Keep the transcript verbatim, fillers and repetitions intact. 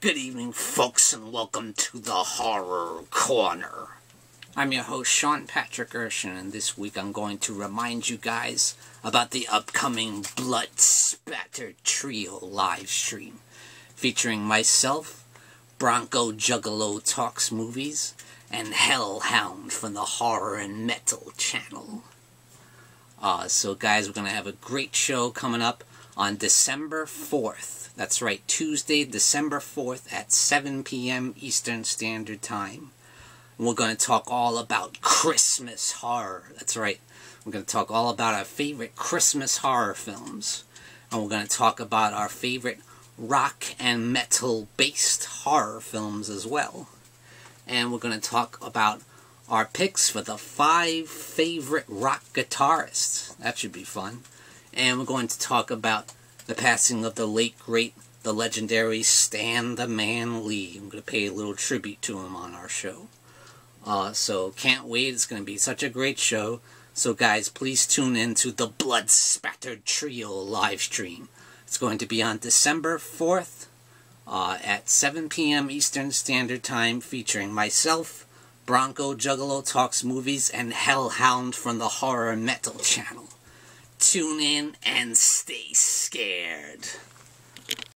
Good evening, folks, and welcome to the Horror Corner. I'm your host, Sean Patrick Erschen, and this week I'm going to remind you guys about the upcoming Blood Spattered Trio live stream, featuring myself, Bronco Juggalo Talks Movies, and Hellhound from the Horror and Metal channel. Uh, so guys, we're going to have a great show coming up on December fourth. That's right, Tuesday, December fourth at seven p m Eastern Standard Time. And we're going to talk all about Christmas horror. That's right. We're going to talk all about our favorite Christmas horror films. And we're going to talk about our favorite rock and metal-based horror films as well. And we're going to talk about our picks for the five favorite rock guitarists. That should be fun. And we're going to talk about the passing of the late, great, the legendary Stan the Man Lee. I'm going to pay a little tribute to him on our show. Uh, so can't wait. It's going to be such a great show. So guys, please tune in to the Blood Spattered Trio live stream. It's going to be on December fourth uh, at seven p m Eastern Standard Time, featuring myself, Bronco Juggalo Talks Movies, and Hellhound from the Horror Metal channel. Tune in and stay scared.